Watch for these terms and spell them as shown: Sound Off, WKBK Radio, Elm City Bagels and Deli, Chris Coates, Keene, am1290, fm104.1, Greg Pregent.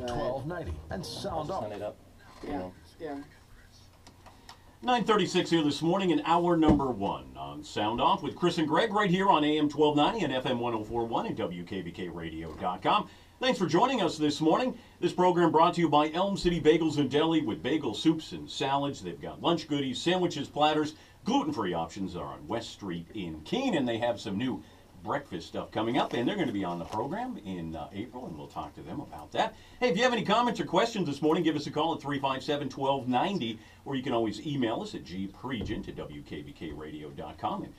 1290 and Sound Off. Sign it up. Yeah. Yeah. 9:36 here this morning in hour number one on Sound Off with Chris and Greg right here on AM 1290 and FM 104.1 and WKBKRadio.com. Thanks for joining us this morning. This program brought to you by Elm City Bagels and Deli with bagel soups and salads. They've got lunch goodies, sandwiches, platters. Gluten-free options are on West Street in Keene, and they have some new breakfast stuff coming up, and they're going to be on the program in April, and we'll talk to them about that. Hey, if you have any comments or questions this morning, give us a call at 357-1290, or you can always email us at gpregent@wkbkradio.com, and